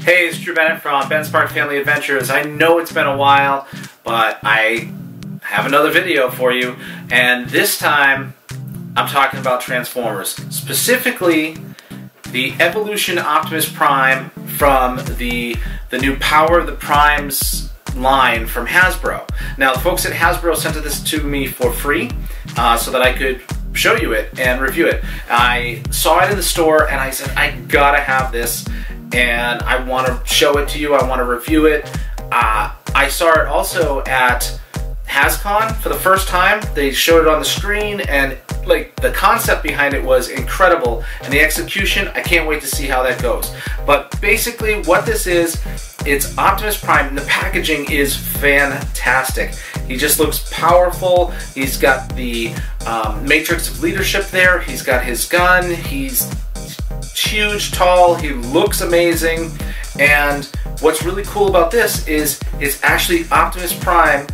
Hey, it's Drew Bennett from BenSpark Family Adventures. I know it's been a while, but I have another video for you, and this time I'm talking about Transformers, specifically the Evolution Optimus Prime from the new Power of the Primes line from Hasbro. Now, the folks at Hasbro sent this to me for free so that I could show you it and review it. I saw it in the store and I said, I gotta have this and I want to show it to you, I want to review it. I saw it also at Hascon for the first time. They showed it on the screen and like the concept behind it was incredible, and the execution, I can't wait to see how that goes. But basically what this is, it's Optimus Prime, and the packaging is fantastic. He just looks powerful. He's got the Matrix of Leadership there. He's got his gun. He's huge, tall. He looks amazing. And what's really cool about this is it's actually Optimus Prime.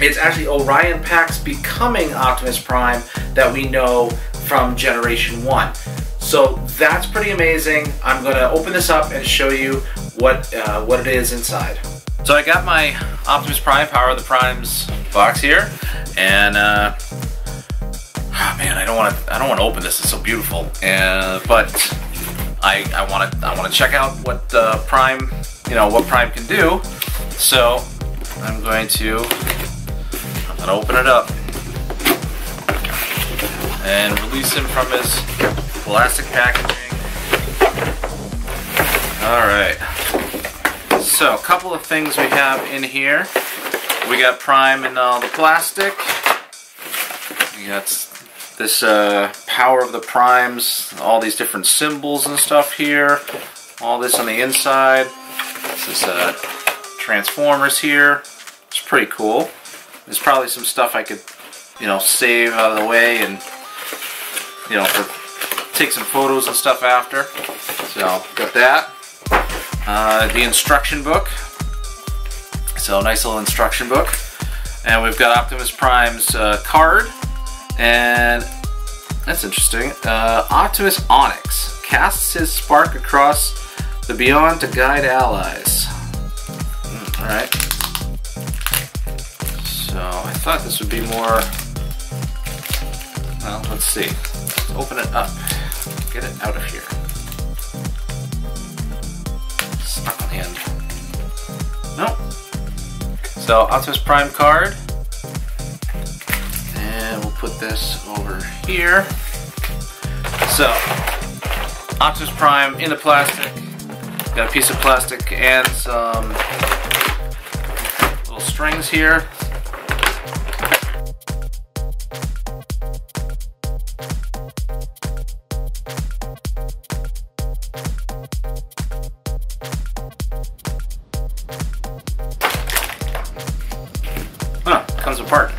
It's actually Orion Pax becoming Optimus Prime that we know from Generation One. So that's pretty amazing. I'm going to open this up and show you what it is inside. So I got my Optimus Prime Power of the Primes box here, and oh man, I don't want to open this. It's so beautiful, but I want to check out what Prime, you know, what Prime can do. So I'm going to open it up and release him from his plastic packaging. All right. So, a couple of things we have in here. We got Prime in all the plastic. We got this Power of the Primes, all these different symbols and stuff here. All this on the inside. This is Transformers here. It's pretty cool. There's probably some stuff I could, you know, save out of the way and, you know, for, take some photos and stuff after. So, got that. The instruction book, so nice little instruction book, and we've got Optimus Prime's card, and that's interesting. Optimus Onyx casts his spark across the beyond to guide allies. All right, so I thought this would be more. Well, let's see. Let's open it up. Get it out of here. Stuck on the end. Nope. So, Optimus Prime card. And we'll put this over here. So, Optimus Prime in the plastic. Got a piece of plastic and some little strings here. Apart.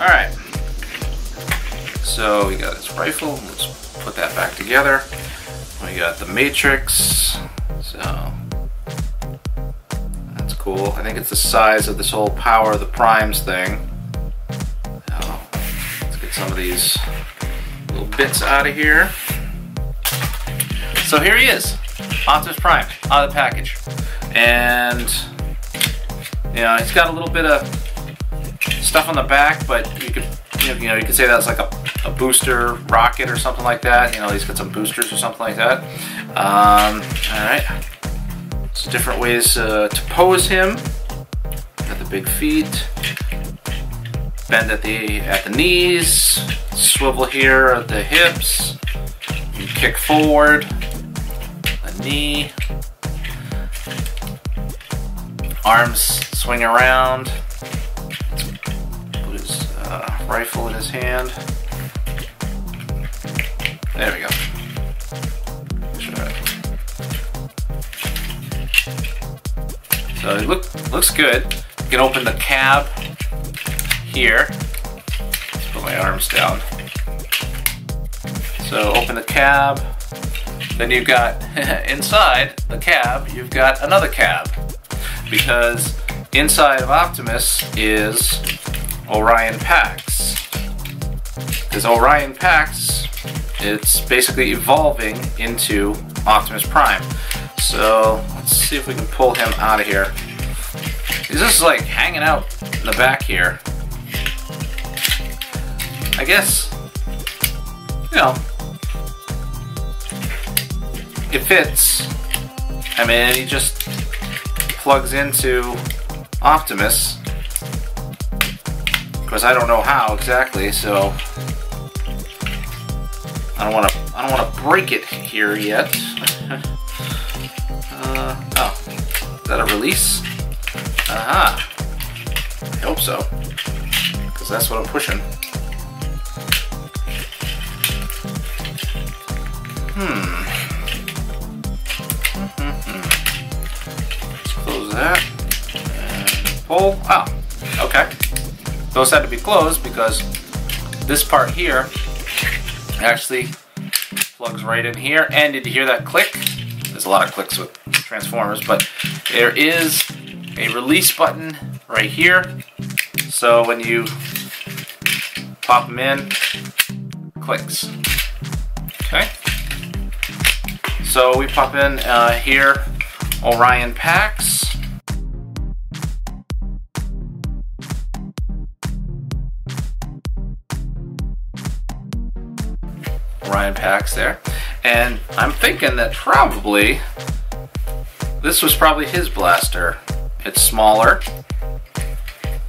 All right. So we got his rifle. Let's put that back together. We got the Matrix. So that's cool. I think it's the size of this whole Power of the Primes thing. So let's get some of these little bits out of here. So here he is, Optimus Prime, out of the package, and. Yeah, it's got a little bit of stuff on the back, but you could say that's like a booster rocket or something like that. You know, he's got some boosters or something like that. All right, so different ways to pose him. Got the big feet, bend at the knees, swivel here at the hips, you kick forward, a knee. Arms swing around, put his rifle in his hand, there we go, so it looks good. You can open the cab here, let's put my arms down, so open the cab, then you've got, inside the cab, you've got another cab. Because inside of Optimus is Orion Pax. Because Orion Pax, it's basically evolving into Optimus Prime. So let's see if we can pull him out of here. He's just like hanging out in the back here. I guess, you know, it fits. I mean, he just plugs into Optimus. Because I don't know how exactly, so I don't want to break it here yet. Oh, is that a release? Aha! I hope so, because that's what I'm pushing. Let's close that and pull. Oh, okay. Those had to be closed because this part here actually plugs right in here. And did you hear that click? There's a lot of clicks with Transformers, but there is a release button right here. So when you pop them in, clicks. Okay. So we pop in here, Orion Pax. Orion Pax there, and I'm thinking that probably this was probably his blaster. It's smaller.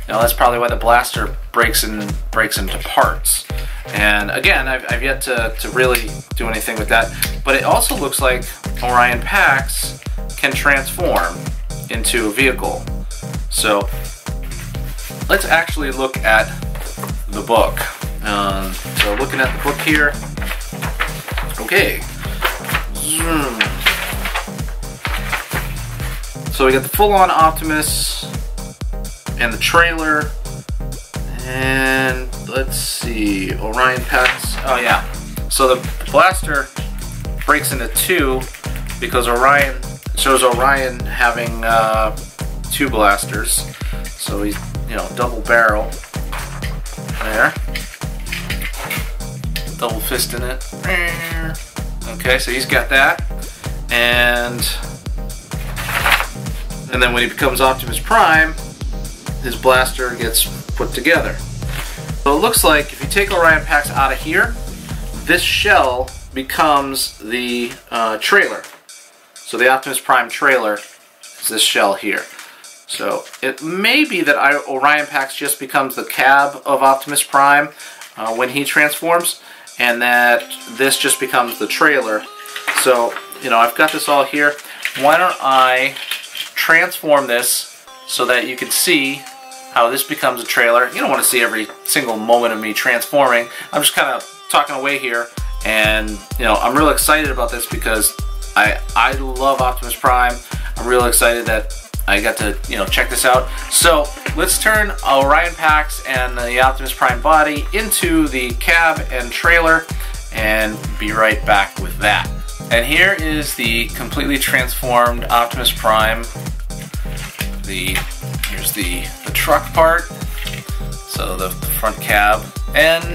Now that's probably why the blaster breaks into parts. And again, I've yet to really do anything with that. But it also looks like Orion Pax can transform into a vehicle. So let's actually look at the book. So looking at the book here. Okay. Zoom. So we got the full-on Optimus and the trailer, and let's see, Orion Pax. Oh yeah. So the blaster breaks into two because Orion shows Orion having two blasters. So he's, you know, double barrel there. Double fist in it. Okay, so he's got that, and then when he becomes Optimus Prime, his blaster gets put together. So it looks like if you take Orion Pax out of here, this shell becomes the trailer. So the Optimus Prime trailer is this shell here. So it may be that Orion Pax just becomes the cab of Optimus Prime when he transforms, and that this just becomes the trailer. So, you know, I've got this all here. Why don't I transform this so that you can see how this becomes a trailer. You don't want to see every single moment of me transforming. I'm just kind of talking away here, and, you know, I'm real excited about this because I love Optimus Prime. I'm real excited that I got to, you know, check this out. So let's turn Orion Pax and the Optimus Prime body into the cab and trailer, and be right back with that. And here is the completely transformed Optimus Prime. Here's the truck part, so the front cab, and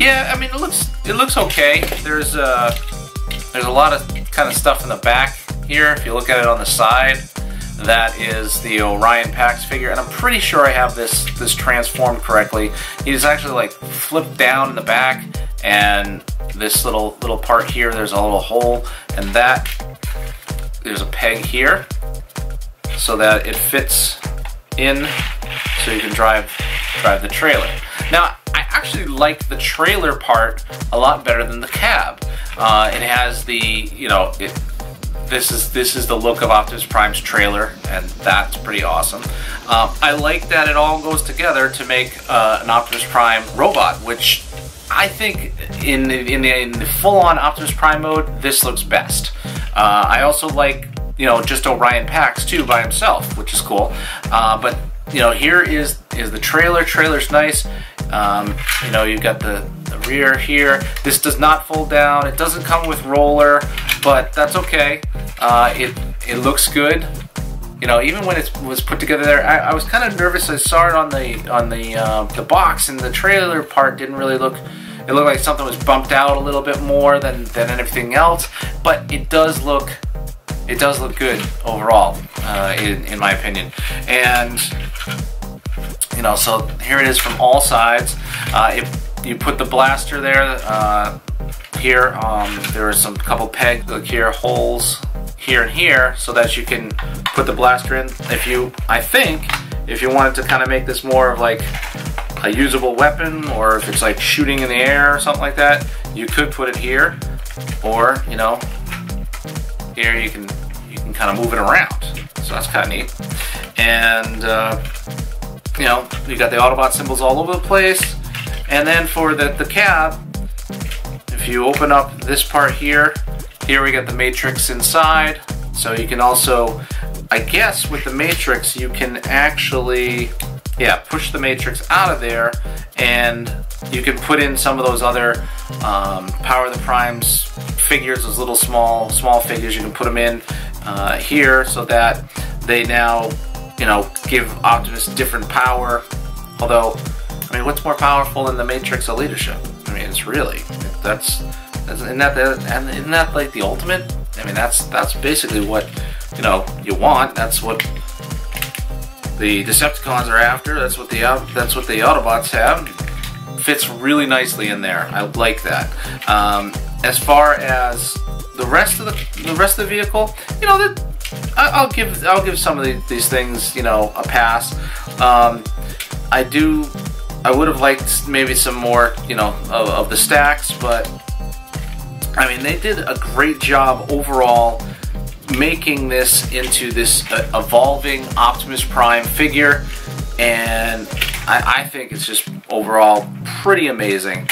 yeah, I mean it looks okay. There's a lot of kind of stuff in the back here. If you look at it on the side, that is the Orion Pax figure, and I'm pretty sure I have this transformed correctly. He's actually like flipped down in the back, and this little part here, there's a little hole, and that there's a peg here so that it fits in, so you can drive the trailer. Now, I actually like the trailer part a lot better than the cab. It has the, you know, this is the look of Optimus Prime's trailer, and that's pretty awesome. I like that it all goes together to make an Optimus Prime robot, which I think in the full-on Optimus Prime mode, this looks best. I also like, you know, just Orion Pax too by himself, which is cool. But, you know, here is the trailer. Trailer's nice. You know, you've got the rear here. This does not fold down. It doesn't come with roller, but that's okay. It looks good. You know, even when it was put together there, I was kind of nervous. I saw it on the box, and the trailer part didn't really look. It looked like something was bumped out a little bit more than everything else, but it does look good overall, in my opinion. And you know, so here it is from all sides. If you put the blaster there, here, there are some couple pegs, look here, holes here and here, so that you can put the blaster in. I think if you wanted to kind of make this more of like a usable weapon, or if it's like shooting in the air or something like that, you could put it here, or you know, here you can kind of move it around. So that's kind of neat. And you know, you got the Autobot symbols all over the place. And then for the cab, if you open up this part here, here we got the Matrix inside. So you can also, I guess with the Matrix, you can actually, yeah, push the Matrix out of there, and you can put in some of those other Power of the Primes figures, those little small figures. You can put them in here, so that they now, you know, give Optimus different power. Although, I mean, what's more powerful than the Matrix of Leadership? I mean, it's really, isn't that like the ultimate? I mean, that's basically what, you know, you want. That's what the Decepticons are after. That's what the Autobots have. Fits really nicely in there. I like that. As far as the rest of the vehicle, you know, I'll give some of these things, you know, a pass. I would have liked maybe some more, you know, of the stacks, but I mean, they did a great job overall making this into this evolving Optimus Prime figure, and I think it's just overall pretty amazing.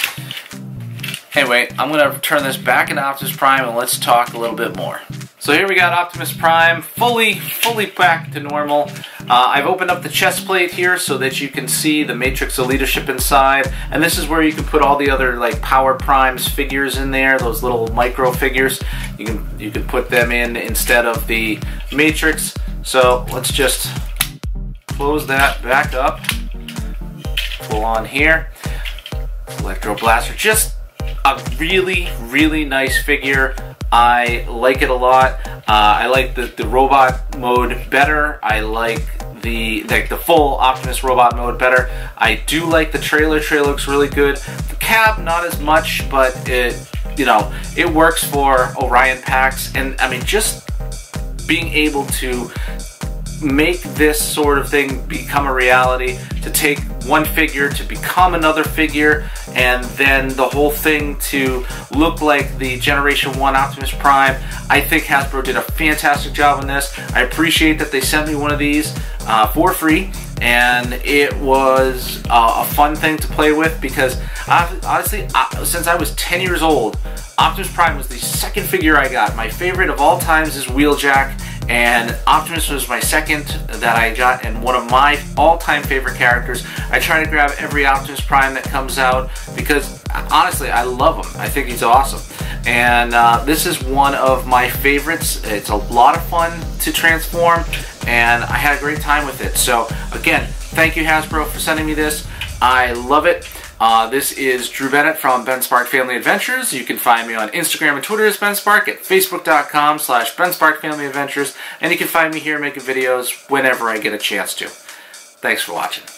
Anyway, I'm going to turn this back into Optimus Prime, and let's talk a little bit more. So here we got Optimus Prime fully back to normal. I've opened up the chest plate here so that you can see the Matrix of Leadership inside, and this is where you can put all the other like Power Primes figures in there, those little micro figures. You can put them in instead of the Matrix. So let's just close that back up. Pull on here. Electro Blaster, just a really nice figure. I like it a lot. I like the robot mode better. I like the full Optimus robot mode better. I do like the trailer. Trailer looks really good. The cab, not as much, but it, you know, it works for Orion Pax. And I mean, just being able to make this sort of thing become a reality, to take one figure to become another figure, and then the whole thing to look like the Generation One Optimus Prime. I think Hasbro did a fantastic job on this. I appreciate that they sent me one of these for free, and it was a fun thing to play with, because honestly, since I was 10 years old, Optimus Prime was the second figure I got. My favorite of all times is Wheeljack, and Optimus was my second that I got, and one of my all-time favorite characters. I try to grab every Optimus Prime that comes out, because honestly, I love him. I think he's awesome. And this is one of my favorites. It's a lot of fun to transform, and I had a great time with it. So again, thank you Hasbro for sending me this. I love it. This is Drew Bennett from BenSpark Family Adventures. You can find me on Instagram and Twitter as BenSpark, at facebook.com/BenSpark Family Adventures, and you can find me here making videos whenever I get a chance to. Thanks for watching.